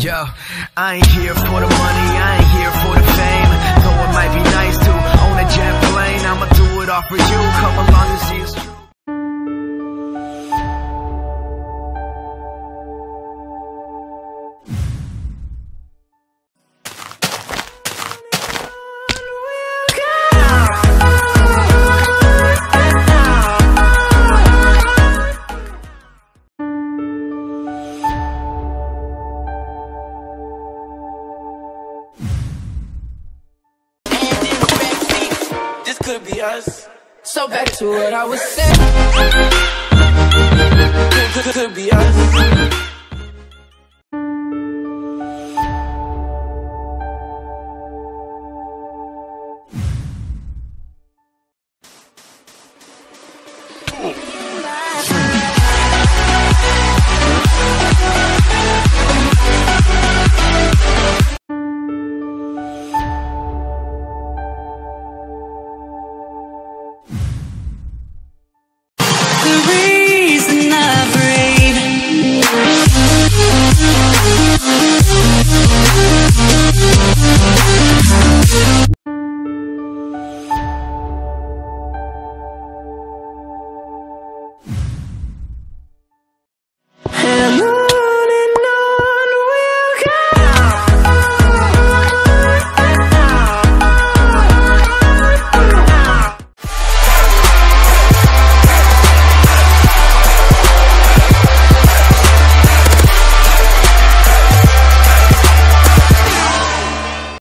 Yo, I ain't here for the money, I ain't here for the fame. Though it might be nice to own a jet plane, I'ma do it all for you, come along and see it's true. Could be us. So back to what I was saying. Could be us.